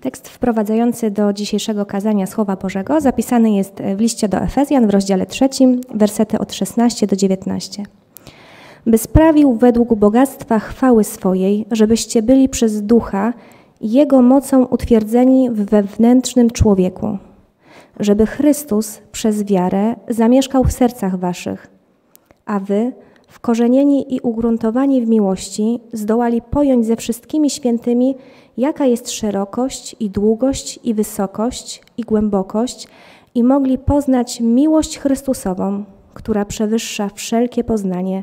Tekst wprowadzający do dzisiejszego kazania Słowa Bożego zapisany jest w liście do Efezjan w rozdziale 3, wersety od 16 do 19. By sprawił według bogactwa chwały swojej, żebyście byli przez Ducha Jego mocą utwierdzeni w wewnętrznym człowieku, żeby Chrystus przez wiarę zamieszkał w sercach waszych, a wy, wkorzenieni i ugruntowani w miłości, zdołali pojąć ze wszystkimi świętymi, jaka jest szerokość i długość i wysokość i głębokość i mogli poznać miłość Chrystusową, która przewyższa wszelkie poznanie,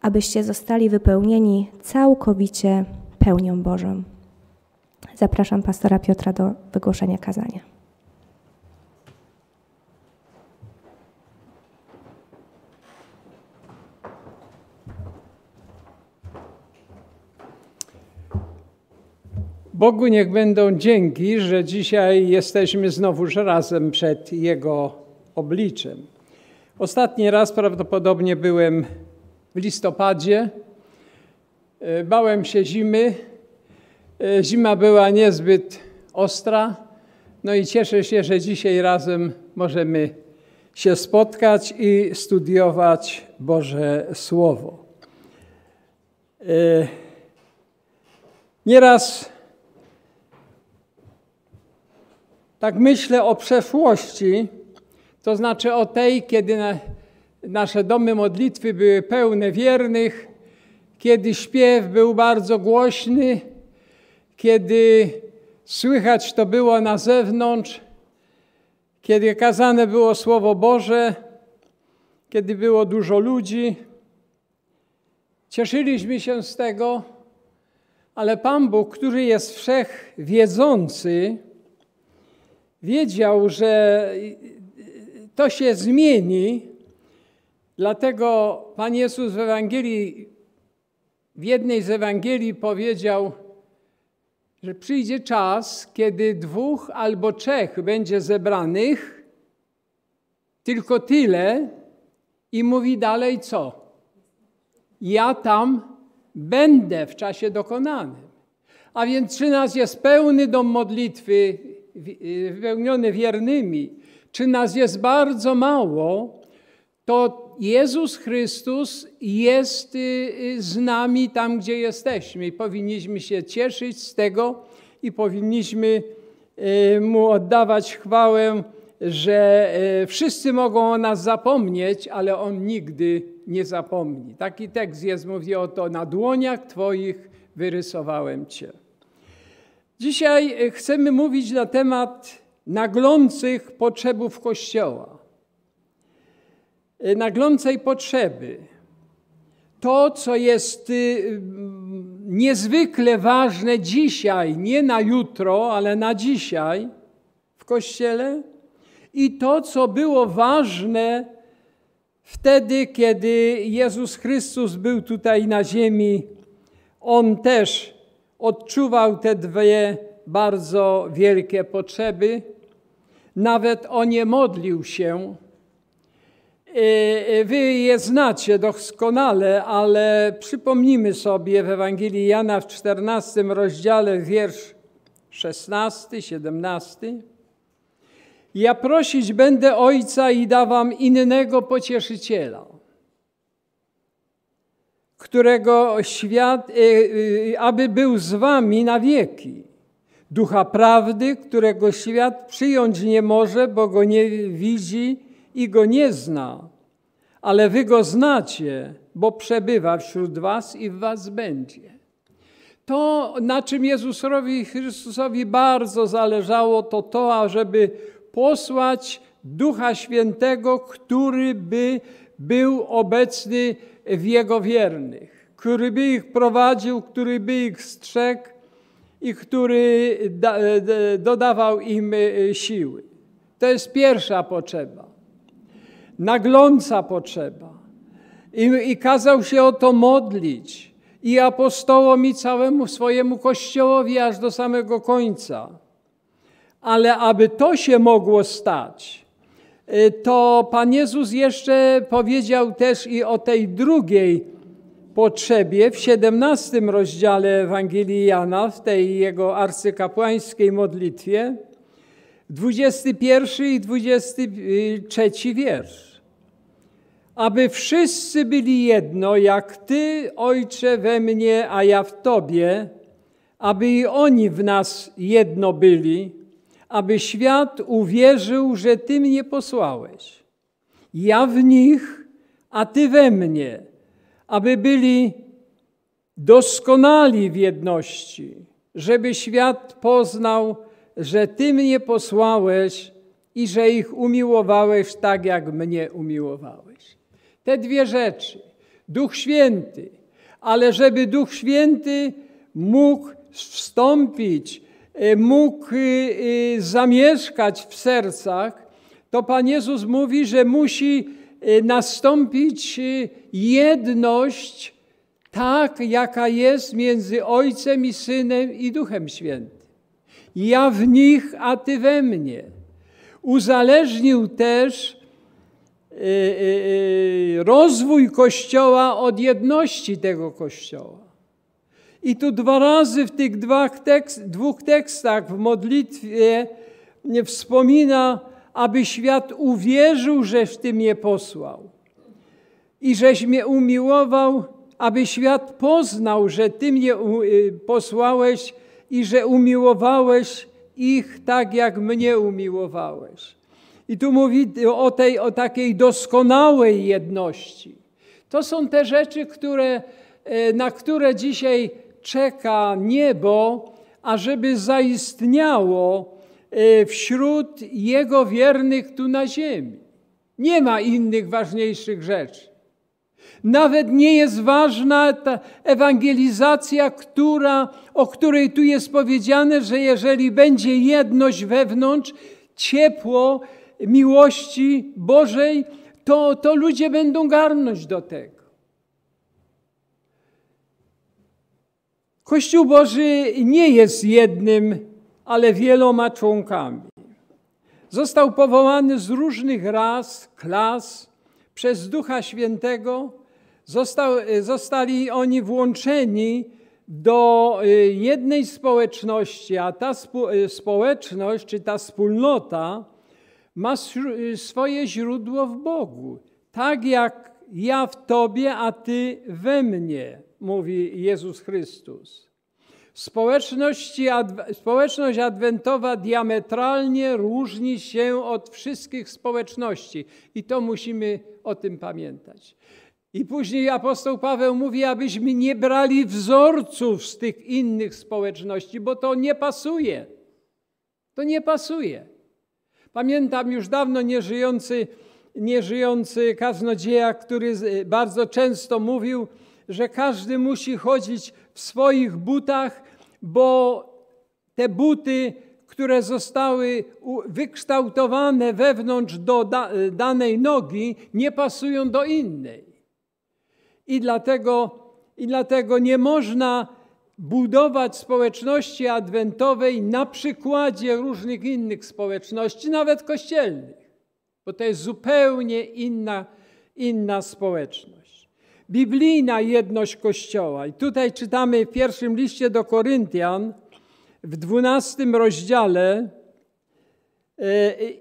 abyście zostali wypełnieni całkowicie pełnią Bożą. Zapraszam pastora Piotra do wygłoszenia kazania. Bogu niech będą dzięki, że dzisiaj jesteśmy znowuż razem przed Jego obliczem. Ostatni raz prawdopodobnie byłem w listopadzie. Bałem się zimy. Zima była niezbyt ostra. No i cieszę się, że dzisiaj razem możemy się spotkać i studiować Boże Słowo. Nieraz tak myślę o przeszłości, to znaczy o tej, kiedy nasze domy modlitwy były pełne wiernych, kiedy śpiew był bardzo głośny, kiedy słychać to było na zewnątrz, kiedy kazane było Słowo Boże, kiedy było dużo ludzi. Cieszyliśmy się z tego, ale Pan Bóg, który jest wszechwiedzący, wiedział, że to się zmieni, dlatego Pan Jezus w Ewangelii, w jednej z Ewangelii powiedział, że przyjdzie czas, kiedy 2 albo 3 będzie zebranych, tylko tyle i mówi dalej co? Ja tam będę w czasie dokonanym. A więc czy nas jest pełny dom modlitwy, wypełniony wiernymi, czy nas jest bardzo mało, to Jezus Chrystus jest z nami tam, gdzie jesteśmy. I powinniśmy się cieszyć z tego i powinniśmy Mu oddawać chwałę, że wszyscy mogą o nas zapomnieć, ale On nigdy nie zapomni. Taki tekst jest, mówi o to, na dłoniach Twoich wyrysowałem Cię. Dzisiaj chcemy mówić na temat naglących potrzebów Kościoła. Naglącej potrzeby. To, co jest niezwykle ważne dzisiaj, nie na jutro, ale na dzisiaj w Kościele i to, co było ważne wtedy, kiedy Jezus Chrystus był tutaj na ziemi, On też odczuwał te dwie bardzo wielkie potrzeby. Nawet o nie modlił się. Wy je znacie doskonale, ale przypomnijmy sobie w Ewangelii Jana w 14 rozdziale, wiersz 16, 17. Ja prosić będę Ojca i da wam innego pocieszyciela, którego świat, aby był z wami na wieki. Ducha prawdy, którego świat przyjąć nie może, bo go nie widzi i go nie zna. Ale wy go znacie, bo przebywa wśród was i w was będzie. To, na czym Jezusowi Chrystusowi bardzo zależało, to to, ażeby posłać Ducha Świętego, który by był obecny w Jego wiernych, który by ich prowadził, który by ich strzegł i który dodawał im siły. To jest pierwsza potrzeba, nagląca potrzeba. I kazał się o to modlić i apostołom i całemu swojemu Kościołowi aż do samego końca. Ale aby to się mogło stać, to Pan Jezus jeszcze powiedział też i o tej drugiej potrzebie w 17 rozdziale Ewangelii Jana, w tej jego arcykapłańskiej modlitwie, 21 i 23 wiersz. Aby wszyscy byli jedno, jak Ty, Ojcze, we mnie, a ja w Tobie, aby i oni w nas jedno byli, aby świat uwierzył, że Ty mnie posłałeś. Ja w nich, a Ty we mnie, aby byli doskonali w jedności, żeby świat poznał, że Ty mnie posłałeś i że ich umiłowałeś tak, jak mnie umiłowałeś. Te dwie rzeczy. Duch Święty, ale żeby Duch Święty mógł wstąpić, mógł zamieszkać w sercach, to Pan Jezus mówi, że musi nastąpić jedność tak, jaka jest między Ojcem i Synem i Duchem Świętym. Ja w nich, a Ty we mnie. Uzależnił też rozwój Kościoła od jedności tego Kościoła. I tu dwa razy w tych dwóch tekstach w modlitwie wspomina, aby świat uwierzył, żeś Ty mnie posłał i żeś mnie umiłował, aby świat poznał, że Ty mnie posłałeś i że umiłowałeś ich tak, jak mnie umiłowałeś. I tu mówi o takiej doskonałej jedności. To są te rzeczy, na które dzisiaj czeka niebo, ażeby zaistniało wśród Jego wiernych tu na ziemi. Nie ma innych ważniejszych rzeczy. Nawet nie jest ważna ta ewangelizacja, o której tu jest powiedziane, że jeżeli będzie jedność wewnątrz, ciepło miłości Bożej, to ludzie będą garnąć do tego. Kościół Boży nie jest jednym, ale wieloma członkami. Został powołany z różnych ras, klas, przez Ducha Świętego. Zostali oni włączeni do jednej społeczności, a ta społeczność, czy ta wspólnota ma swoje źródło w Bogu. Tak jak ja w Tobie, a Ty we mnie, mówi Jezus Chrystus. Społeczność adwentowa diametralnie różni się od wszystkich społeczności i to musimy o tym pamiętać. I później apostoł Paweł mówi, abyśmy nie brali wzorców z tych innych społeczności, bo to nie pasuje. To nie pasuje. Pamiętam już dawno nieżyjący kaznodzieja, który bardzo często mówił, że każdy musi chodzić w swoich butach, bo te buty, które zostały wykształtowane wewnątrz do danej nogi, nie pasują do innej. I dlatego nie można budować społeczności adwentowej na przykładzie różnych innych społeczności, nawet kościelnych, bo to jest zupełnie inna społeczność. Biblijna jedność Kościoła. I tutaj czytamy w pierwszym liście do Koryntian w 12 rozdziale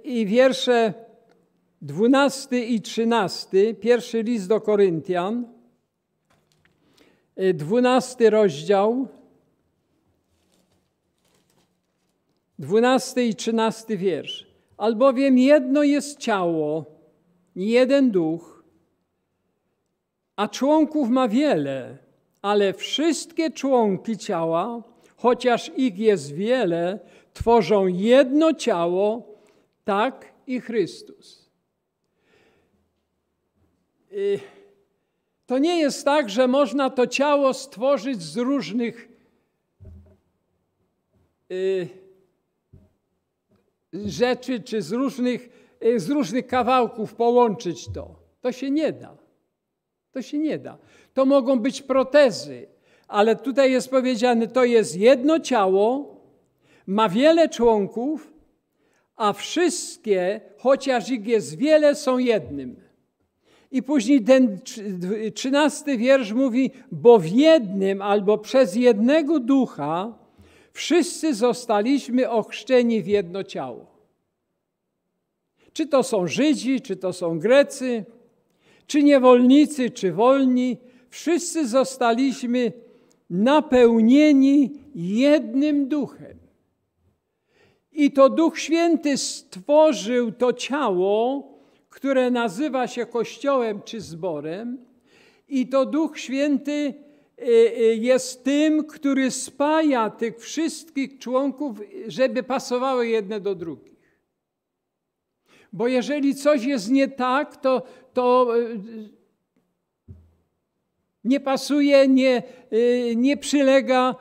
i wiersze 12 i 13. Pierwszy list do Koryntian, 12 rozdział, 12 i 13 wiersz. Albowiem jedno jest ciało, jeden duch, a członków ma wiele, ale wszystkie członki ciała, chociaż ich jest wiele, tworzą jedno ciało, tak i Chrystus. To nie jest tak, że można to ciało stworzyć z różnych rzeczy, czy z różnych kawałków połączyć to. To się nie da. To się nie da. To mogą być protezy, ale tutaj jest powiedziane, to jest jedno ciało, ma wiele członków, a wszystkie, chociaż ich jest wiele, są jednym. I później ten 13 wiersz mówi, bo w jednym albo przez jednego ducha wszyscy zostaliśmy ochrzczeni w jedno ciało. Czy to są Żydzi, czy to są Grecy, czy niewolnicy, czy wolni, wszyscy zostaliśmy napełnieni jednym duchem. I to Duch Święty stworzył to ciało, które nazywa się Kościołem czy zborem, i to Duch Święty jest tym, który spaja tych wszystkich członków, żeby pasowały jedne do drugich. Bo jeżeli coś jest nie tak, to nie pasuje, nie przylega,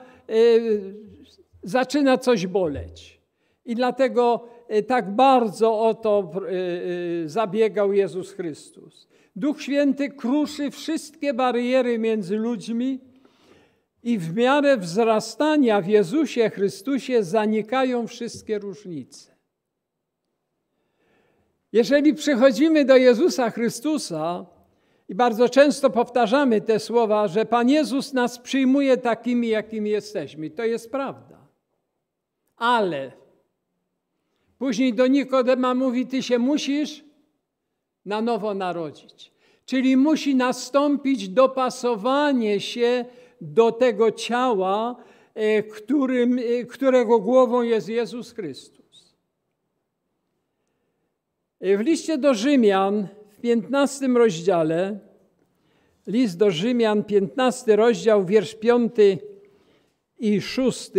zaczyna coś boleć. I dlatego tak bardzo o to zabiegał Jezus Chrystus. Duch Święty kruszy wszystkie bariery między ludźmi i w miarę wzrastania w Jezusie Chrystusie zanikają wszystkie różnice. Jeżeli przychodzimy do Jezusa Chrystusa i bardzo często powtarzamy te słowa, że Pan Jezus nas przyjmuje takimi, jakimi jesteśmy. To jest prawda. Ale później do Nikodema mówi, ty się musisz na nowo narodzić. Czyli musi nastąpić dopasowanie się do tego ciała, którego głową jest Jezus Chrystus. W liście do Rzymian w 15 rozdziale, list do Rzymian, 15 rozdział, wiersz 5 i 6,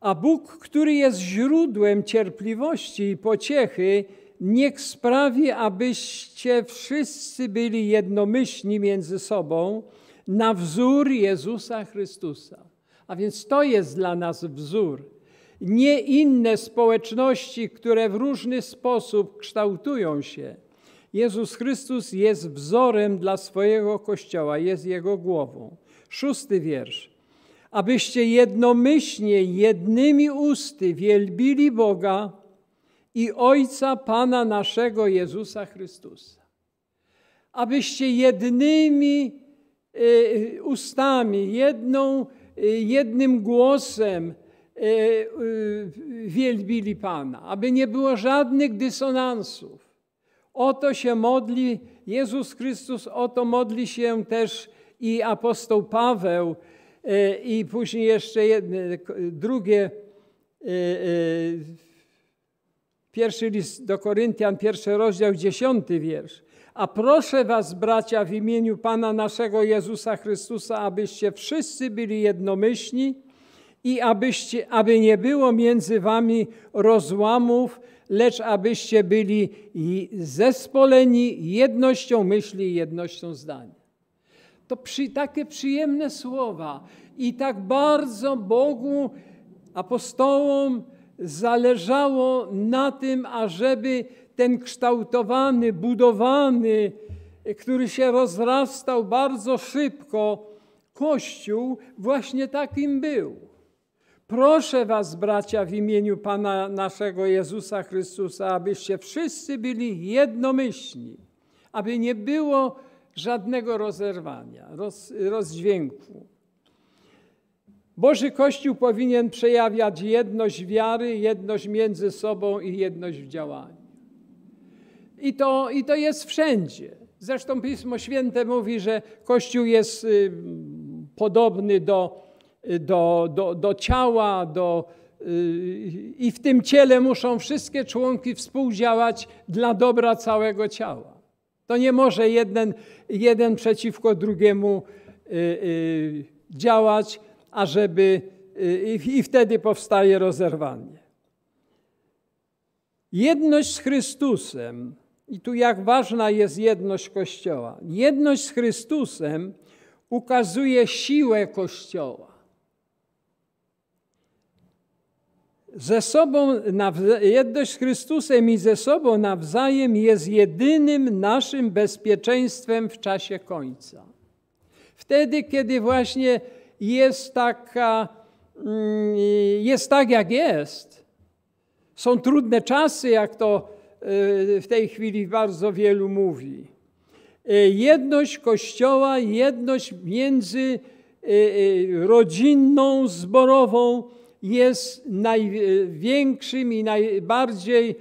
a Bóg, który jest źródłem cierpliwości i pociechy, niech sprawi, abyście wszyscy byli jednomyślni między sobą na wzór Jezusa Chrystusa. A więc to jest dla nas wzór. Nie inne społeczności, które w różny sposób kształtują się. Jezus Chrystus jest wzorem dla swojego Kościoła, jest jego głową. 6 wiersz. Abyście jednomyślnie, jednymi usty wielbili Boga i Ojca Pana naszego Jezusa Chrystusa. Abyście jednymi ustami, jednym głosem wielbili Pana, aby nie było żadnych dysonansów. O to się modli Jezus Chrystus, o to modli się też i apostoł Paweł, i później jeszcze pierwszy list do Koryntian, 1 rozdział, 10 wiersz. A proszę was, bracia, w imieniu Pana naszego Jezusa Chrystusa, abyście wszyscy byli jednomyślni i aby nie było między wami rozłamów, lecz abyście byli zespoleni jednością myśli i jednością zdania. To takie przyjemne słowa i tak bardzo Bogu, apostołom zależało na tym, ażeby ten kształtowany, budowany, który się rozrastał bardzo szybko, Kościół właśnie takim był. Proszę was, bracia, w imieniu Pana naszego Jezusa Chrystusa, abyście wszyscy byli jednomyślni, aby nie było żadnego rozerwania, rozdźwięku. Boży Kościół powinien przejawiać jedność wiary, jedność między sobą i jedność w działaniu. I to jest wszędzie. Zresztą Pismo Święte mówi, że Kościół jest podobny do ciała, i w tym ciele muszą wszystkie członki współdziałać dla dobra całego ciała. To nie może jeden przeciwko drugiemu działać, i wtedy powstaje rozerwanie. Jedność z Chrystusem, i tu jak ważna jest jedność Kościoła, jedność z Chrystusem ukazuje siłę Kościoła. Jedność z Chrystusem i ze sobą nawzajem jest jedynym naszym bezpieczeństwem w czasie końca. Wtedy, kiedy właśnie jest tak, jak jest. Są trudne czasy, jak to w tej chwili bardzo wielu mówi. Jedność Kościoła, jedność między rodzinną, zborową jest największym i najbardziej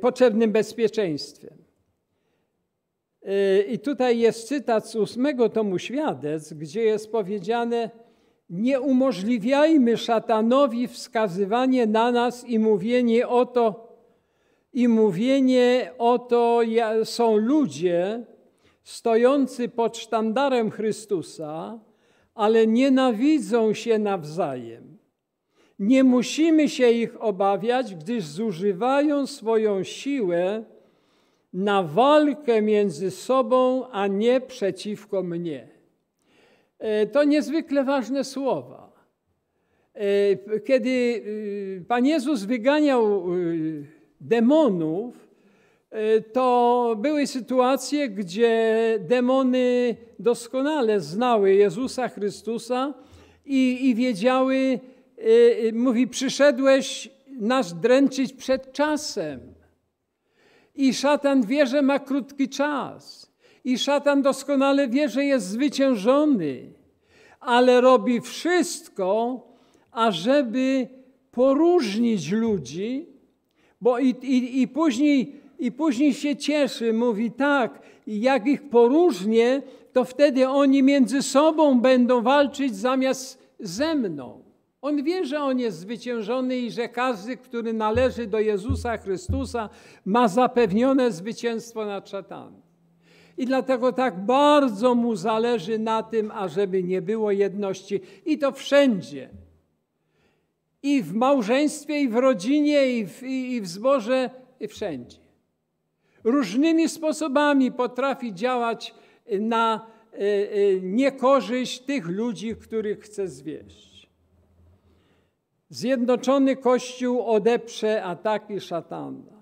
potrzebnym bezpieczeństwem. I tutaj jest cytat z 8 tomu Świadectw, gdzie jest powiedziane: nie umożliwiajmy szatanowi wskazywanie na nas i mówienie o to, są ludzie stojący pod sztandarem Chrystusa, ale nienawidzą się nawzajem. Nie musimy się ich obawiać, gdyż zużywają swoją siłę na walkę między sobą, a nie przeciwko mnie. To niezwykle ważne słowa. Kiedy Pan Jezus wyganiał demonów, to były sytuacje, gdzie demony doskonale znały Jezusa Chrystusa i wiedziały, mówi, przyszedłeś nas dręczyć przed czasem. I szatan wie, że ma krótki czas. I szatan doskonale wie, że jest zwyciężony. Ale robi wszystko, ażeby poróżnić ludzi, bo później się cieszy, mówi tak, jak ich poróżnię, to wtedy oni między sobą będą walczyć zamiast ze mną. On wie, że on jest zwyciężony i że każdy, który należy do Jezusa Chrystusa, ma zapewnione zwycięstwo nad szatanem. I dlatego tak bardzo mu zależy na tym, ażeby nie było jedności. I to wszędzie. I w małżeństwie, i w rodzinie, i w zborze, i wszędzie. Różnymi sposobami potrafi działać na niekorzyść tych ludzi, których chce zwieść. Zjednoczony Kościół odeprze ataki szatana.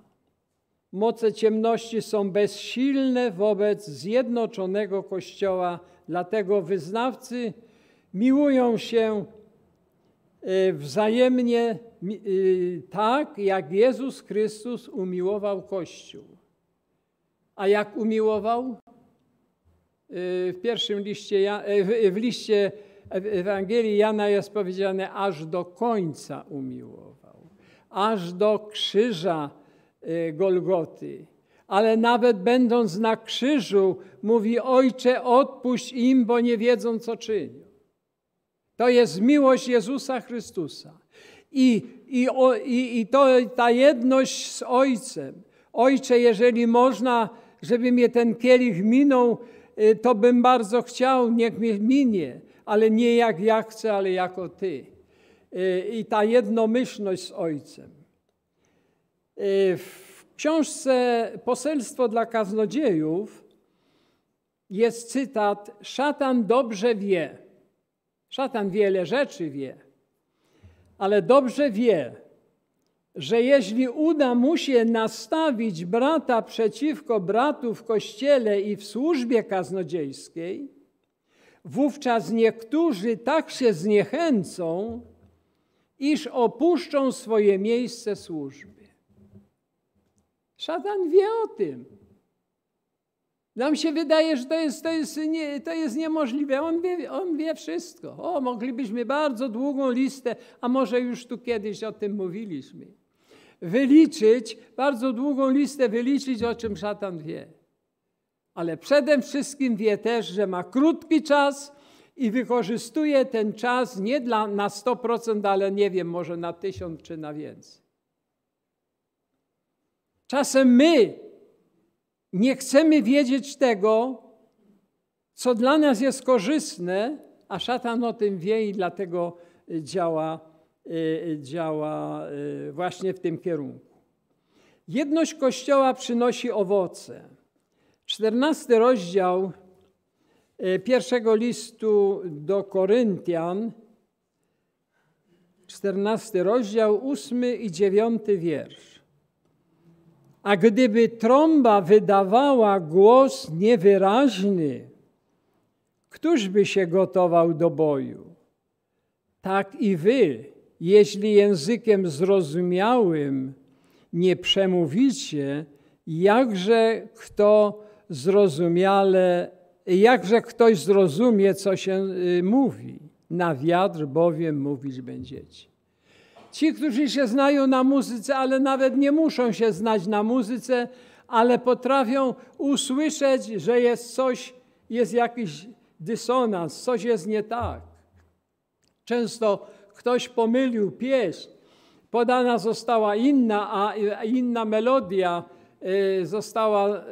Moce ciemności są bezsilne wobec zjednoczonego Kościoła, dlatego wyznawcy miłują się wzajemnie tak, jak Jezus Chrystus umiłował Kościół. A jak umiłował? W pierwszym liście, w liście w Ewangelii Jana jest powiedziane, aż do końca umiłował, aż do krzyża Golgoty. Ale nawet będąc na krzyżu, mówi: Ojcze, odpuść im, bo nie wiedzą, co czynią. To jest miłość Jezusa Chrystusa. Ta jedność z Ojcem. Ojcze, jeżeli można, żeby mnie ten kielich minął, to bym bardzo chciał, niech mnie minie. Ale nie jak ja chcę, ale jako Ty. I ta jednomyślność z Ojcem. W książce Posłanie dla Kaznodziejów jest cytat: szatan dobrze wie. Szatan wiele rzeczy wie, ale dobrze wie, że jeśli uda mu się nastawić brata przeciwko bratu w Kościele i w służbie kaznodziejskiej, wówczas niektórzy tak się zniechęcą, iż opuszczą swoje miejsce służby. Szatan wie o tym. Nam się wydaje, że to jest niemożliwe. On wie wszystko. O, moglibyśmy bardzo długą listę, a może już tu kiedyś o tym mówiliśmy, wyliczyć, bardzo długą listę wyliczyć, o czym szatan wie. Ale przede wszystkim wie też, że ma krótki czas i wykorzystuje ten czas nie na 100%, ale nie wiem, może na 1000 czy na więcej. Czasem my nie chcemy wiedzieć tego, co dla nas jest korzystne, a szatan o tym wie i dlatego działa właśnie w tym kierunku. Jedność Kościoła przynosi owoce. 14 rozdział pierwszego listu do Koryntian, 14 rozdział, 8 i 9 wiersz. A gdyby trąba wydawała głos niewyraźny, któż by się gotował do boju? Tak i wy, Jeśli językiem zrozumiałym nie przemówicie, jakże ktoś zrozumie, co się mówi? Na wiatr bowiem mówić będziecie. Ci, którzy się znają na muzyce, ale nawet nie muszą się znać na muzyce, ale potrafią usłyszeć, że jest coś, jest jakiś dysonans, coś jest nie tak. Często ktoś pomylił pieśń, podana została inna, a inna melodia została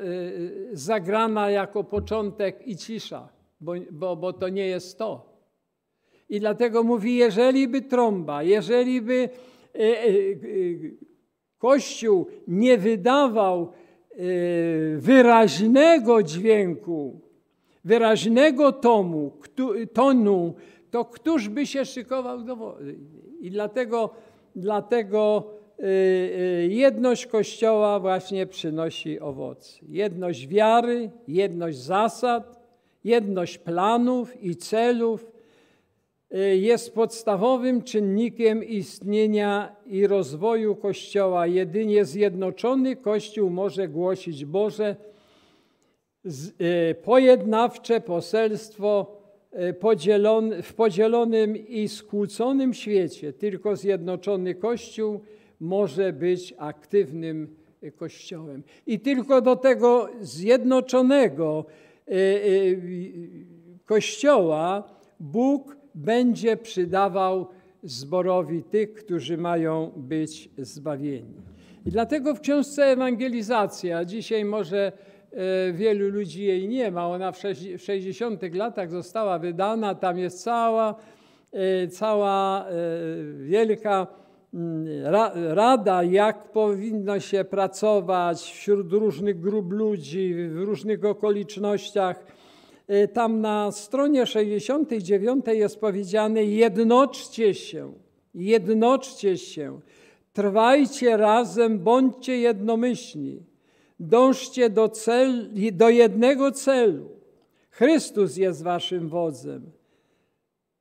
zagrana jako początek i cisza, bo to nie jest to. I dlatego mówi, jeżeli by trąba, jeżeli by Kościół nie wydawał wyraźnego dźwięku, wyraźnego tonu, to któż by się szykował do wody? I dlatego jedność Kościoła właśnie przynosi owoce. Jedność wiary, jedność zasad, jedność planów i celów jest podstawowym czynnikiem istnienia i rozwoju Kościoła. Jedynie zjednoczony Kościół może głosić Boże pojednawcze poselstwo w podzielonym i skłóconym świecie. Tylko zjednoczony Kościół może być aktywnym Kościołem. I tylko do tego zjednoczonego Kościoła Bóg będzie przydawał zborowi tych, którzy mają być zbawieni. I dlatego w książce Ewangelizacja, dzisiaj może wielu ludzi jej nie ma, ona w 60-tych latach została wydana, tam jest cała wielka rada, jak powinno się pracować wśród różnych grup ludzi, w różnych okolicznościach. Tam na stronie 69 jest powiedziane: jednoczcie się, trwajcie razem, bądźcie jednomyślni, dążcie do jednego celu. Chrystus jest waszym wodzem.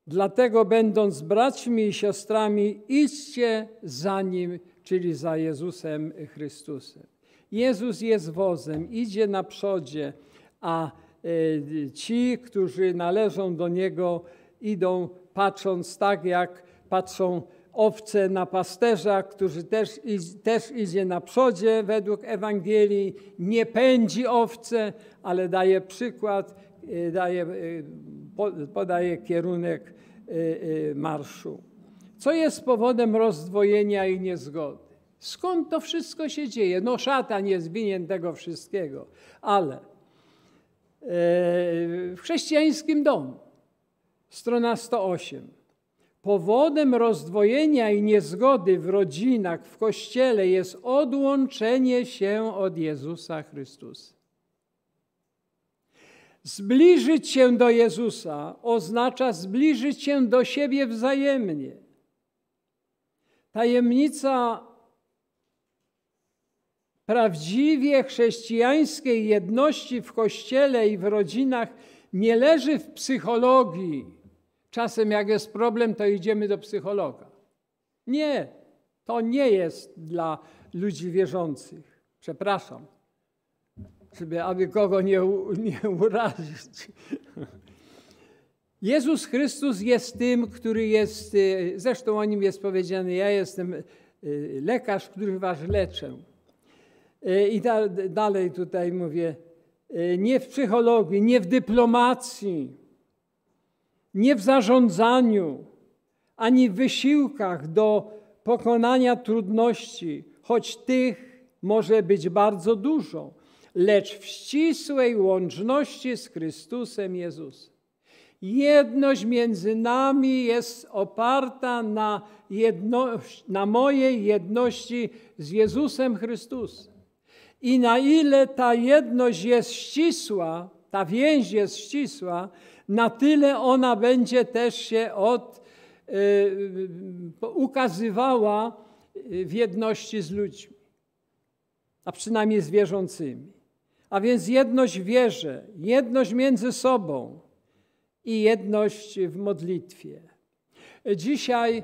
Dlatego będąc braćmi i siostrami, idźcie za Nim, czyli za Jezusem Chrystusem. Jezus jest wozem, idzie na przodzie, a ci, którzy należą do Niego, idą patrząc tak, jak patrzą owce na pasterza, który też idzie na przodzie według Ewangelii, nie pędzi owce, ale daje przykład, podaje kierunek marszu. Co jest powodem rozdwojenia i niezgody? Skąd to wszystko się dzieje? No szatan jest winien tego wszystkiego, ale w Chrześcijańskim Domu, strona 108. Powodem rozdwojenia i niezgody w rodzinach, w Kościele jest odłączenie się od Jezusa Chrystusa. Zbliżyć się do Jezusa oznacza zbliżyć się do siebie wzajemnie. Tajemnica prawdziwie chrześcijańskiej jedności w Kościele i w rodzinach nie leży w psychologii. Czasem jak jest problem, to idziemy do psychologa. Nie, to nie jest dla ludzi wierzących. Przepraszam, aby kogo nie urazić. Jezus Chrystus jest tym, który jest, zresztą o Nim jest powiedziane, ja jestem lekarz, który was leczę. I dalej tutaj mówię, nie w psychologii, nie w dyplomacji, nie w zarządzaniu, ani w wysiłkach do pokonania trudności, choć tych może być bardzo dużo, lecz w ścisłej łączności z Chrystusem Jezusem. Jedność między nami jest oparta na mojej jedności z Jezusem Chrystusem. I na ile ta jedność jest ścisła, ta więź jest ścisła, na tyle ona będzie też się ukazywała w jedności z ludźmi, a przynajmniej z wierzącymi. A więc jedność w wierze, jedność między sobą i jedność w modlitwie. Dzisiaj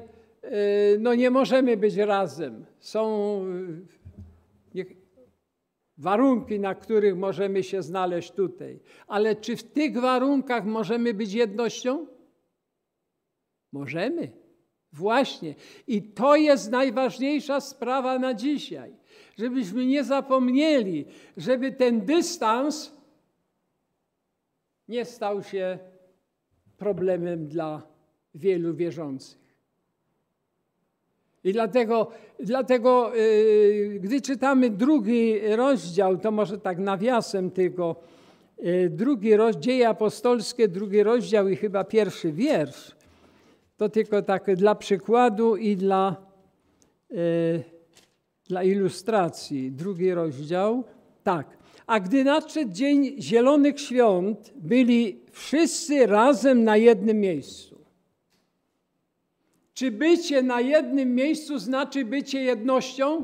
no nie możemy być razem. Są warunki, na których możemy się znaleźć tutaj. Ale czy w tych warunkach możemy być jednością? Możemy. Właśnie. I to jest najważniejsza sprawa na dzisiaj. Żebyśmy nie zapomnieli, żeby ten dystans nie stał się problemem dla wielu wierzących. I dlatego gdy czytamy drugi rozdział, to może tak nawiasem tylko, Dzieje Apostolskie, drugi rozdział i chyba pierwszy wiersz, to tylko tak dla przykładu i dla ilustracji. Drugi rozdział, tak. A gdy nadszedł dzień Zielonych Świąt, byli wszyscy razem na jednym miejscu. Czy bycie na jednym miejscu znaczy bycie jednością?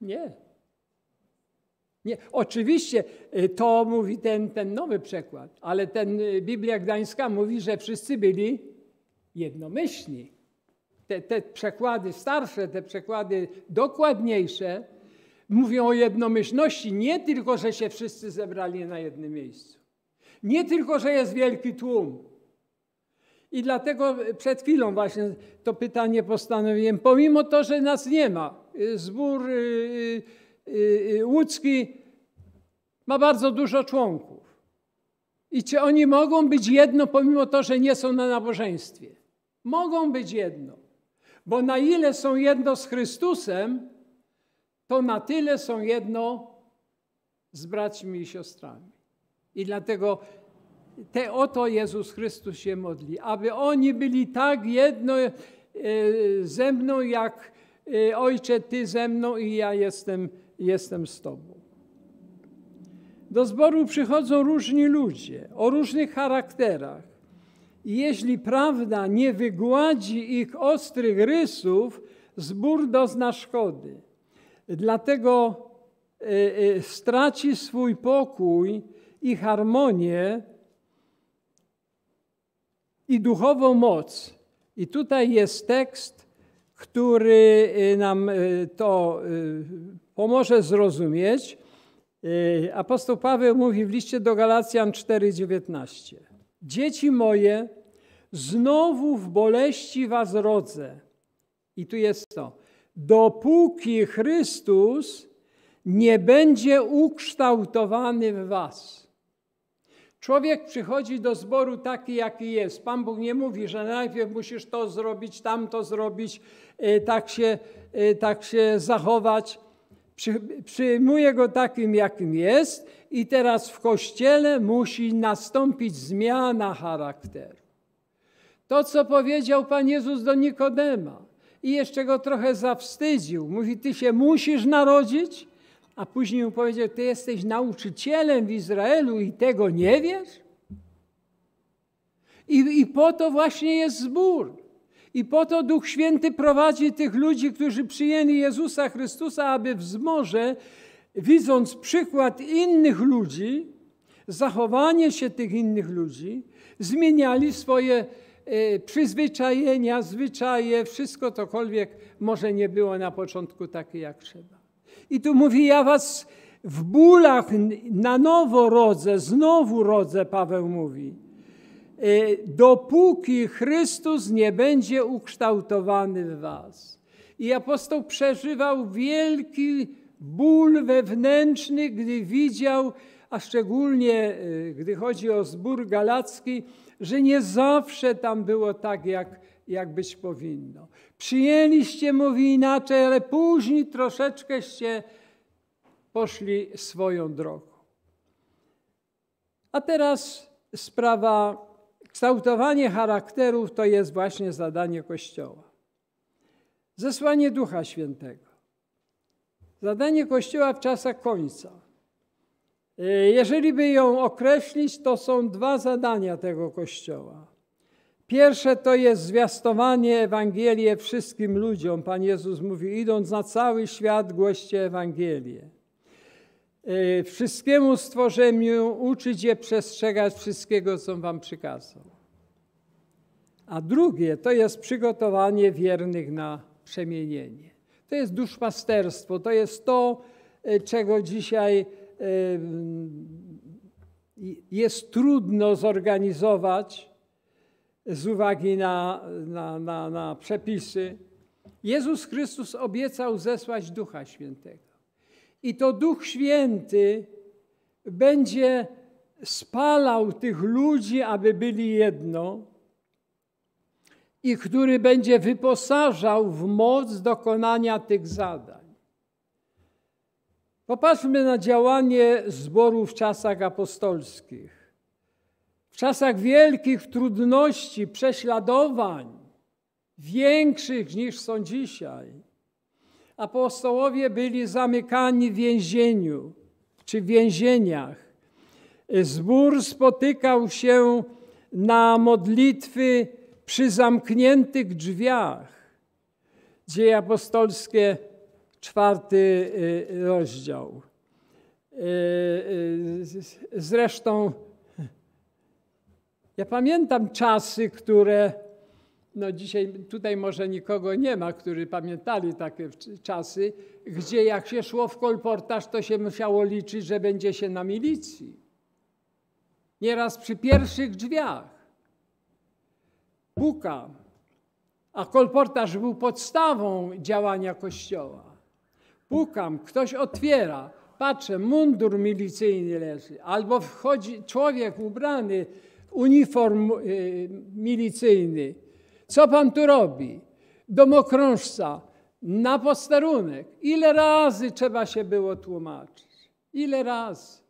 Nie. Nie. Oczywiście to mówi ten nowy przekład, ale Biblia Gdańska mówi, że wszyscy byli jednomyślni. Te przekłady starsze, te przekłady dokładniejsze mówią o jednomyślności. Nie tylko, że się wszyscy zebrali na jednym miejscu. Nie tylko, że jest wielki tłum. I dlatego przed chwilą właśnie to pytanie postanowiłem. Pomimo to, że nas nie ma, zbór łódzki ma bardzo dużo członków. I czy oni mogą być jedno, pomimo to, że nie są na nabożeństwie? Mogą być jedno. Bo na ile są jedno z Chrystusem, to na tyle są jedno z braćmi i siostrami. I dlatego oto Jezus Chrystus się modli, aby oni byli tak jedno ze mną, jak Ojcze, Ty ze mną i ja jestem z Tobą. Do zboru przychodzą różni ludzie o różnych charakterach. I jeśli prawda nie wygładzi ich ostrych rysów, zbór dozna szkody. Dlatego straci swój pokój i harmonię, i duchową moc. I tutaj jest tekst, który nam to pomoże zrozumieć. Apostoł Paweł mówi w liście do Galacjan 4:19. Dzieci moje, znowu w boleści was rodzę. I tu jest to. Dopóki Chrystus nie będzie ukształtowany w was. Człowiek przychodzi do zboru taki, jaki jest. Pan Bóg nie mówi, że najpierw musisz to zrobić, tamto zrobić, tak się zachować. Przyjmuje go takim, jakim jest i teraz w Kościele musi nastąpić zmiana charakteru. To, co powiedział Pan Jezus do Nikodema i jeszcze go trochę zawstydził. Mówi, ty się musisz narodzić? A później mu powiedział, ty jesteś nauczycielem w Izraelu i tego nie wiesz? I po to właśnie jest zbór. I po to Duch Święty prowadzi tych ludzi, którzy przyjęli Jezusa Chrystusa, aby w zborze, widząc przykład innych ludzi, zachowanie się tych innych ludzi, zmieniali swoje przyzwyczajenia, zwyczaje, wszystko cokolwiek może nie było na początku takie, jak trzeba. I tu mówi, ja was w bólach na nowo rodzę, znowu rodzę, Paweł mówi, dopóki Chrystus nie będzie ukształtowany w was. I apostoł przeżywał wielki ból wewnętrzny, gdy widział, a szczególnie gdy chodzi o zbór galacki, że nie zawsze tam było tak, jak być powinno. Przyjęliście, mówi inaczej, ale później troszeczkęście poszli swoją drogą. A teraz sprawa, kształtowanie charakterów to jest właśnie zadanie Kościoła. Zesłanie Ducha Świętego. Zadanie Kościoła w czasach końca. Jeżeli by ją określić, to są dwa zadania tego Kościoła. Pierwsze to jest zwiastowanie Ewangelię wszystkim ludziom. Pan Jezus mówi, idąc na cały świat, głoście Ewangelię. Wszystkiemu stworzeniu uczyć je przestrzegać wszystkiego, co wam przykazał. A drugie to jest przygotowanie wiernych na przemienienie. To jest duszpasterstwo, to jest to, czego dzisiaj jest trudno zorganizować z uwagi na przepisy. Jezus Chrystus obiecał zesłać Ducha Świętego. I to Duch Święty będzie spalał tych ludzi, aby byli jedno, i który będzie wyposażał w moc dokonania tych zadań. Popatrzmy na działanie zboru w czasach apostolskich. W czasach wielkich trudności, prześladowań, większych niż są dzisiaj, apostołowie byli zamykani w więzieniu czy w więzieniach. Zbór spotykał się na modlitwy przy zamkniętych drzwiach. Dzieje Apostolskie, 4 rozdział. Zresztą ja pamiętam czasy, które, no dzisiaj tutaj może nikogo nie ma, którzy pamiętali takie czasy, gdzie jak się szło w kolportaż, to się musiało liczyć, że będzie się na milicji. Nieraz przy pierwszych drzwiach puka, a kolportaż był podstawą działania Kościoła. Pukam, ktoś otwiera, patrzę, mundur milicyjny leży, albo wchodzi człowiek ubrany, uniform milicyjny. Co pan tu robi? Domokrążca, na posterunek. Ile razy trzeba się było tłumaczyć? Ile razy?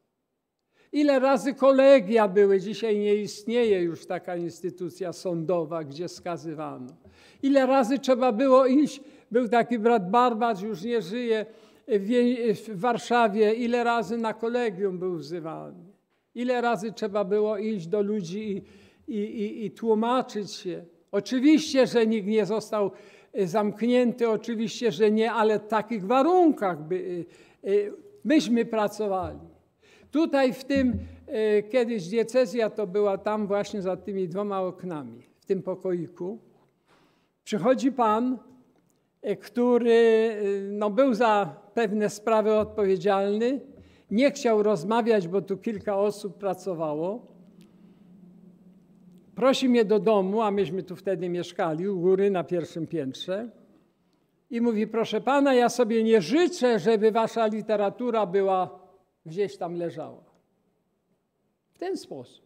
Ile razy kolegia były, dzisiaj nie istnieje już taka instytucja sądowa, gdzie skazywano. Ile razy trzeba było iść, był taki brat Barbarz, już nie żyje, w Warszawie, ile razy na kolegium był wzywany. Ile razy trzeba było iść do ludzi i tłumaczyć się. Oczywiście, że nikt nie został zamknięty, oczywiście, że nie, ale w takich warunkach myśmy pracowali. Tutaj w tym, kiedyś diecezja to była tam właśnie za tymi 2 oknami, w tym pokoiku. Przychodzi pan, który no, był za pewne sprawy odpowiedzialny, nie chciał rozmawiać, bo tu kilka osób pracowało. Prosi mnie do domu, a myśmy tu wtedy mieszkali u góry na pierwszym piętrze. I mówi, proszę pana, ja sobie nie życzę, żeby wasza literatura była gdzieś tam leżała. W ten sposób.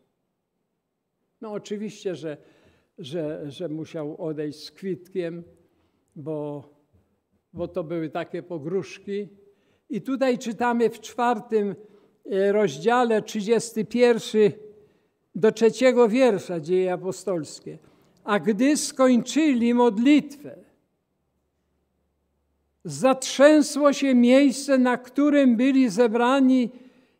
No oczywiście, że musiał odejść z kwitkiem, bo to były takie pogróżki. I tutaj czytamy w 4 rozdziale, 31 do 3 wiersza Dzieje Apostolskie. A gdy skończyli modlitwę, zatrzęsło się miejsce, na którym byli zebrani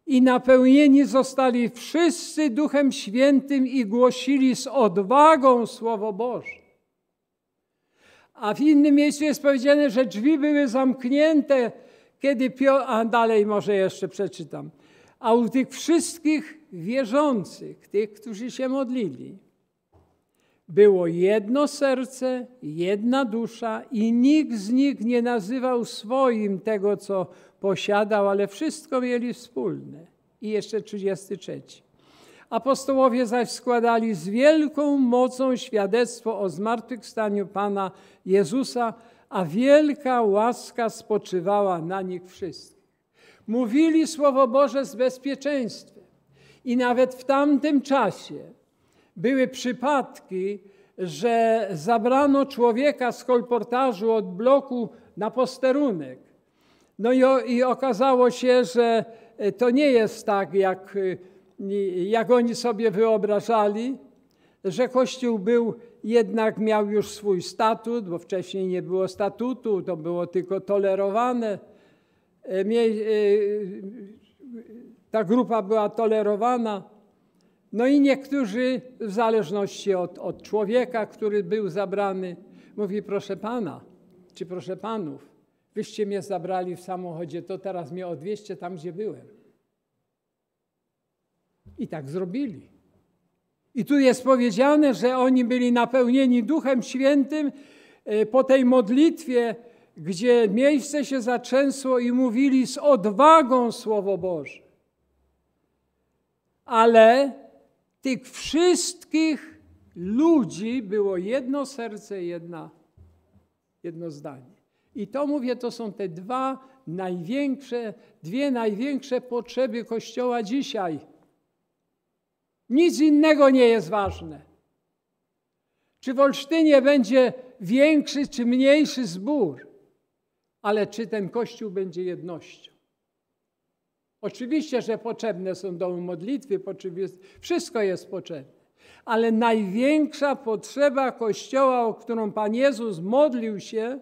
i napełnieni zostali wszyscy Duchem Świętym i głosili z odwagą Słowo Boże. A w innym miejscu jest powiedziane, że drzwi były zamknięte, kiedy Piotr, a dalej może jeszcze przeczytam. A u tych wszystkich wierzących, tych, którzy się modlili, było jedno serce, jedna dusza i nikt z nich nie nazywał swoim tego, co posiadał, ale wszystko mieli wspólne. I jeszcze 33. Apostołowie zaś składali z wielką mocą świadectwo o zmartwychwstaniu Pana Jezusa, a wielka łaska spoczywała na nich wszystkich. Mówili Słowo Boże z bezpieczeństwem i nawet w tamtym czasie były przypadki, że zabrano człowieka z kolportażu od bloku na posterunek. No i okazało się, że to nie jest tak, jak oni sobie wyobrażali, że Kościół był, jednak miał już swój statut, bo wcześniej nie było statutu, to było tylko tolerowane. Ta grupa była tolerowana. No i niektórzy, w zależności od człowieka, który był zabrany, mówi, proszę pana, czy proszę panów, wyście mnie zabrali w samochodzie, to teraz mnie odwieźcie tam, gdzie byłem. I tak zrobili. I tu jest powiedziane, że oni byli napełnieni Duchem Świętym po tej modlitwie, gdzie miejsce się zatrzęsło i mówili z odwagą Słowo Boże. Ale tych wszystkich ludzi było jedno serce, jedno zdanie. I to mówię, to są te dwie największe potrzeby Kościoła dzisiaj. Nic innego nie jest ważne. Czy w Olsztynie będzie większy czy mniejszy zbór, ale czy ten Kościół będzie jednością? Oczywiście, że potrzebne są domy modlitwy, wszystko jest potrzebne. Ale największa potrzeba Kościoła, o którą Pan Jezus modlił się,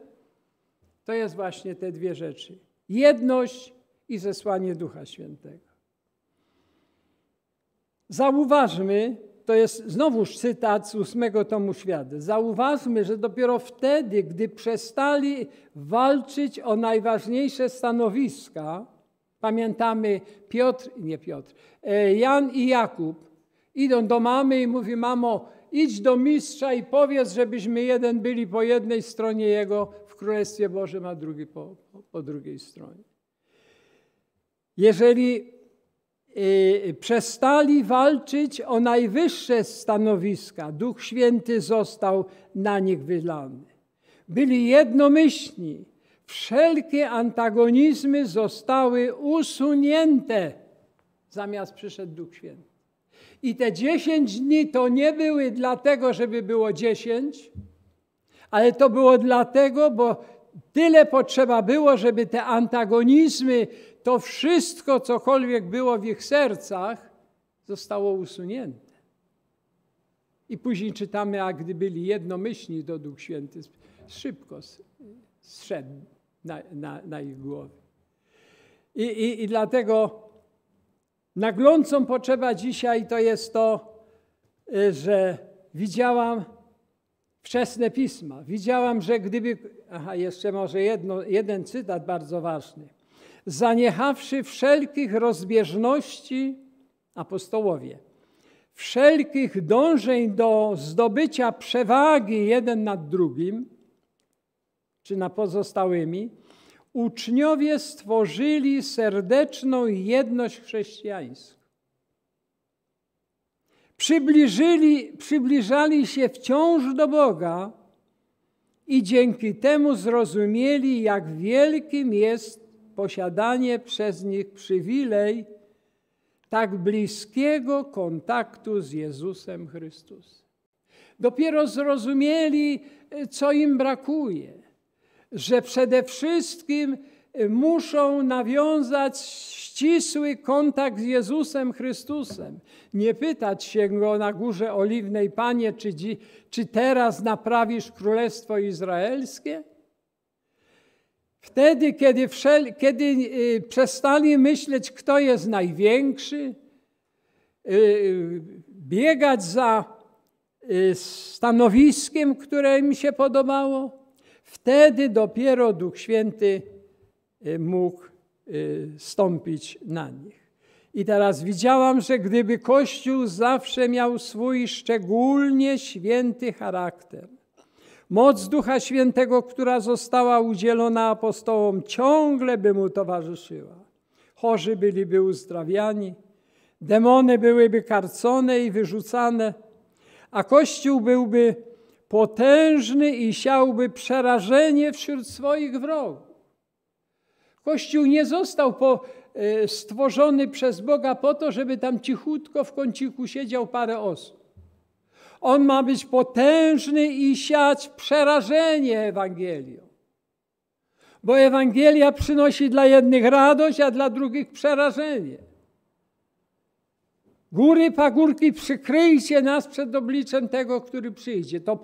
to jest właśnie te dwie rzeczy. Jedność i zesłanie Ducha Świętego. Zauważmy, to jest znowuż cytat z 8 tomu Świadectw. Zauważmy, że dopiero wtedy, gdy przestali walczyć o najważniejsze stanowiska, pamiętamy Jan i Jakub idą do mamy i mówi: mamo, idź do mistrza i powiedz, żebyśmy jeden byli po jednej stronie jego w Królestwie Bożym, a drugi po drugiej stronie. Jeżeli przestali walczyć o najwyższe stanowiska, Duch Święty został na nich wylany. Byli jednomyślni. Wszelkie antagonizmy zostały usunięte. Zamiast przyszedł Duch Święty. I te 10 dni to nie były dlatego, żeby było 10, ale to było dlatego, bo tyle potrzeba było, żeby te antagonizmy, to wszystko, cokolwiek było w ich sercach, zostało usunięte. I później czytamy, a gdy byli jednomyślni, to Duch Święty szybko zszedł na ich głowy. I dlatego naglącą potrzeba dzisiaj to jest to, że widziałam wczesne pisma. Widziałam, że gdyby... Aha, jeszcze może jeden cytat bardzo ważny. Zaniechawszy wszelkich rozbieżności, apostołowie, wszelkich dążeń do zdobycia przewagi jeden nad drugim, czy nad pozostałymi, uczniowie stworzyli serdeczną jedność chrześcijańską. Przybliżali się wciąż do Boga i dzięki temu zrozumieli, jak wielkim jest posiadanie przez nich przywilej tak bliskiego kontaktu z Jezusem Chrystusem. Dopiero zrozumieli, co im brakuje, że przede wszystkim muszą nawiązać ścisły kontakt z Jezusem Chrystusem. Nie pytać się Go na Górze Oliwnej: Panie, czy teraz naprawisz Królestwo Izraelskie? Wtedy, kiedy przestali myśleć, kto jest największy, biegać za stanowiskiem, które im się podobało, wtedy dopiero Duch Święty mógł stąpić na nich. I teraz widziałam, że gdyby Kościół zawsze miał swój szczególnie święty charakter, moc Ducha Świętego, która została udzielona apostołom, ciągle by mu towarzyszyła. Chorzy byliby uzdrawiani, demony byłyby karcone i wyrzucane, a Kościół byłby potężny i siałby przerażenie wśród swoich wrogów. Kościół nie został stworzony przez Boga po to, żeby tam cichutko w kąciku siedział parę osób. On ma być potężny i siać przerażenie Ewangelią. Bo Ewangelia przynosi dla jednych radość, a dla drugich przerażenie. Góry, pagórki, przykryjcie nas przed obliczem tego, który przyjdzie. To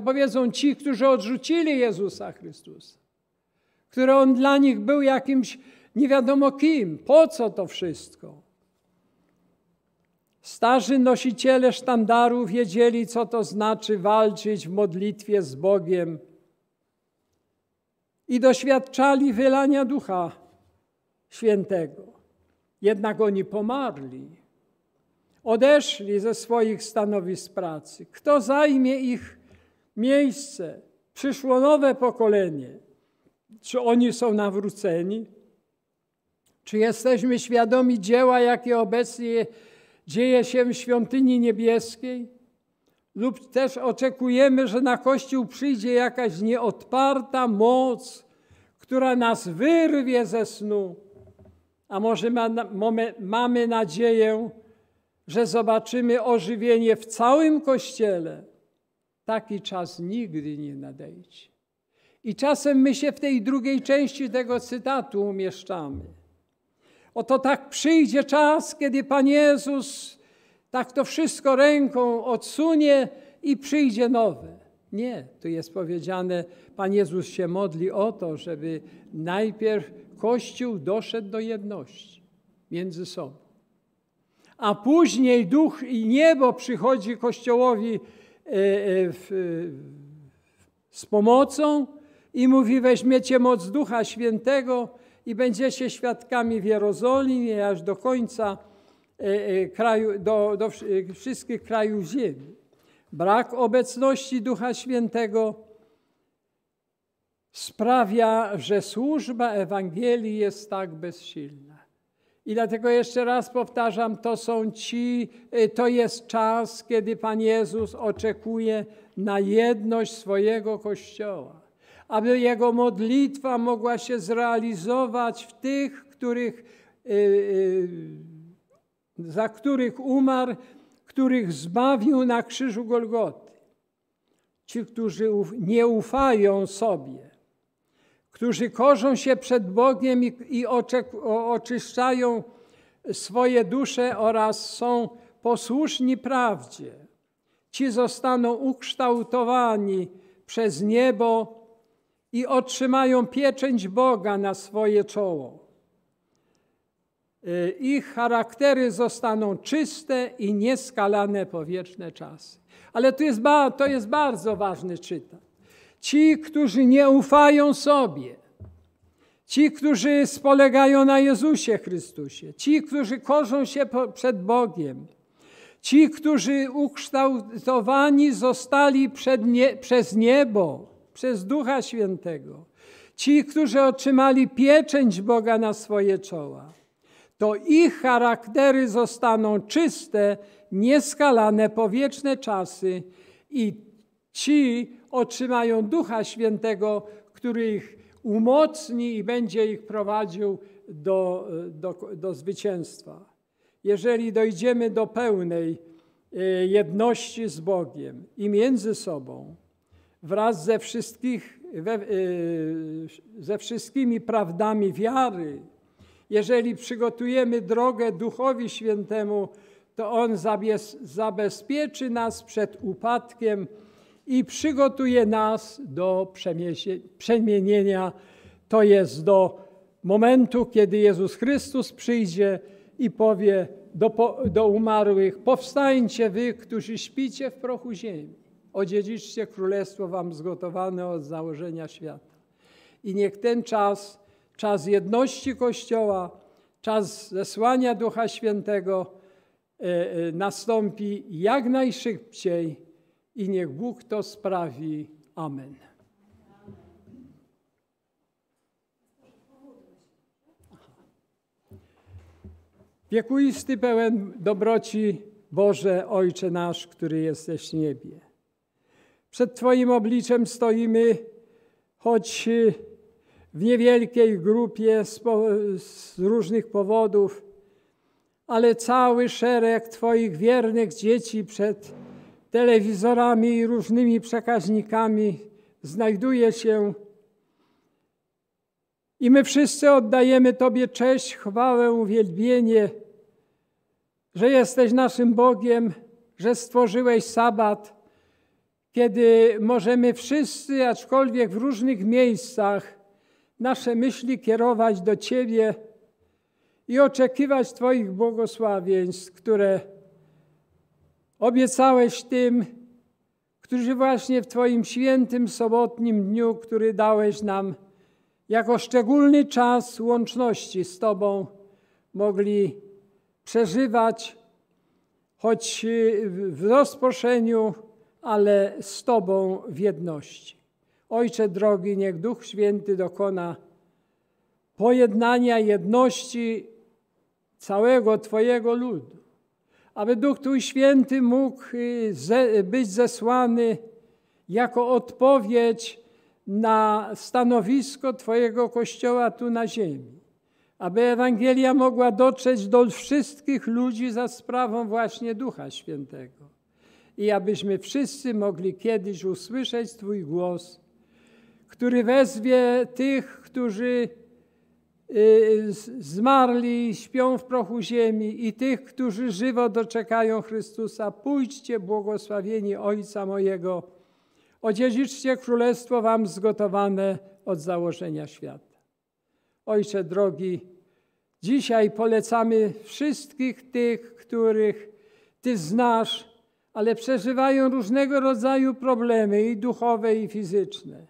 powiedzą ci, którzy odrzucili Jezusa Chrystusa, który On dla nich był jakimś nie wiadomo kim. Po co to wszystko? Starzy nosiciele sztandaru wiedzieli, co to znaczy walczyć w modlitwie z Bogiem i doświadczali wylania Ducha Świętego. Jednak oni pomarli, odeszli ze swoich stanowisk pracy. Kto zajmie ich miejsce? Przyszło nowe pokolenie. Czy oni są nawróceni? Czy jesteśmy świadomi dzieła, jakie obecnie dzieje się w świątyni niebieskiej? Lub też oczekujemy, że na Kościół przyjdzie jakaś nieodparta moc, która nas wyrwie ze snu? A może mamy nadzieję, że zobaczymy ożywienie w całym Kościele? Taki czas nigdy nie nadejdzie. I czasem my się w tej drugiej części tego cytatu umieszczamy. Oto tak przyjdzie czas, kiedy Pan Jezus tak to wszystko ręką odsunie i przyjdzie nowe. Nie, tu jest powiedziane, Pan Jezus się modli o to, żeby najpierw Kościół doszedł do jedności między sobą. A później duch i niebo przychodzi Kościołowi z pomocą i mówi: weźmiecie moc Ducha Świętego i będziecie świadkami w Jerozolimie aż do końca kraju, do wszystkich krajów ziemi. Brak obecności Ducha Świętego sprawia, że służba Ewangelii jest tak bezsilna. I dlatego jeszcze raz powtarzam, to jest czas, kiedy Pan Jezus oczekuje na jedność swojego Kościoła, aby Jego modlitwa mogła się zrealizować w tych, za których umarł, których zbawił na krzyżu Golgoty. Ci, którzy nie ufają sobie, którzy korzą się przed Bogiem i oczyszczają swoje dusze oraz są posłuszni prawdzie. Ci zostaną ukształtowani przez niebo i otrzymają pieczęć Boga na swoje czoło. Ich charaktery zostaną czyste i nieskalane po wieczne czasy. Ale to jest bardzo ważny czytat. Ci, którzy nie ufają sobie, ci, którzy spolegają na Jezusie Chrystusie, ci, którzy korzą się przed Bogiem, ci, którzy ukształtowani zostali przez niebo, przez Ducha Świętego, ci, którzy otrzymali pieczęć Boga na swoje czoła, to ich charaktery zostaną czyste, nieskalane po wieczne czasy i ci otrzymają Ducha Świętego, który ich umocni i będzie ich prowadził do zwycięstwa. Jeżeli dojdziemy do pełnej jedności z Bogiem i między sobą, wraz ze wszystkimi prawdami wiary, jeżeli przygotujemy drogę Duchowi Świętemu, to On zabezpieczy nas przed upadkiem i przygotuje nas do przemienienia, to jest do momentu, kiedy Jezus Chrystus przyjdzie i powie do umarłych: powstańcie wy, którzy śpicie w prochu ziemi, odziedziczcie królestwo wam zgotowane od założenia świata. I niech ten czas, czas jedności Kościoła, czas zesłania Ducha Świętego nastąpi jak najszybciej i niech Bóg to sprawi. Amen. Wiekuisty, pełen dobroci Boże, Ojcze nasz, który jesteś w niebie. Przed Twoim obliczem stoimy, choć w niewielkiej grupie z różnych powodów, ale cały szereg Twoich wiernych dzieci przed telewizorami i różnymi przekaźnikami znajduje się. I my wszyscy oddajemy Tobie cześć, chwałę, uwielbienie, że jesteś naszym Bogiem, że stworzyłeś sabat, kiedy możemy wszyscy, aczkolwiek w różnych miejscach, nasze myśli kierować do Ciebie i oczekiwać Twoich błogosławieństw, które obiecałeś tym, którzy właśnie w Twoim świętym sobotnim dniu, który dałeś nam jako szczególny czas łączności z Tobą, mogli przeżywać, choć w rozproszeniu, ale z Tobą w jedności. Ojcze drogi, niech Duch Święty dokona pojednania, jedności całego Twojego ludu, aby Duch Twój Święty mógł być zesłany jako odpowiedź na stanowisko Twojego Kościoła tu na ziemi, aby Ewangelia mogła dotrzeć do wszystkich ludzi za sprawą właśnie Ducha Świętego i abyśmy wszyscy mogli kiedyś usłyszeć Twój głos, który wezwie tych, którzy zmarli, śpią w prochu ziemi i tych, którzy żywo doczekają Chrystusa. Pójdźcie błogosławieni Ojca mojego, odziedziczcie królestwo wam zgotowane od założenia świata. Ojcze drogi, dzisiaj polecamy wszystkich tych, których Ty znasz, ale przeżywają różnego rodzaju problemy i duchowe, i fizyczne,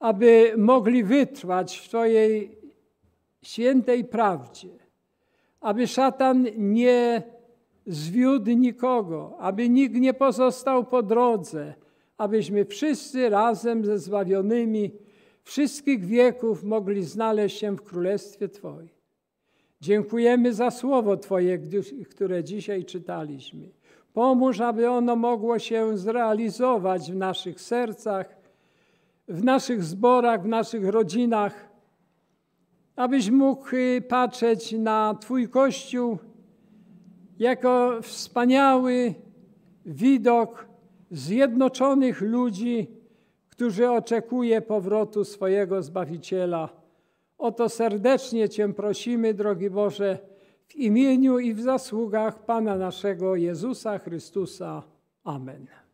aby mogli wytrwać w Twojej świętej prawdzie, aby szatan nie zwiódł nikogo, aby nikt nie pozostał po drodze, abyśmy wszyscy razem ze zbawionymi wszystkich wieków mogli znaleźć się w Królestwie Twoim. Dziękujemy za Słowo Twoje, które dzisiaj czytaliśmy. Pomóż, aby ono mogło się zrealizować w naszych sercach, w naszych zborach, w naszych rodzinach, abyś mógł patrzeć na Twój Kościół jako wspaniały widok zjednoczonych ludzi, którzy oczekują powrotu swojego Zbawiciela. O to serdecznie Cię prosimy, drogi Boże, w imieniu i w zasługach Pana naszego Jezusa Chrystusa. Amen.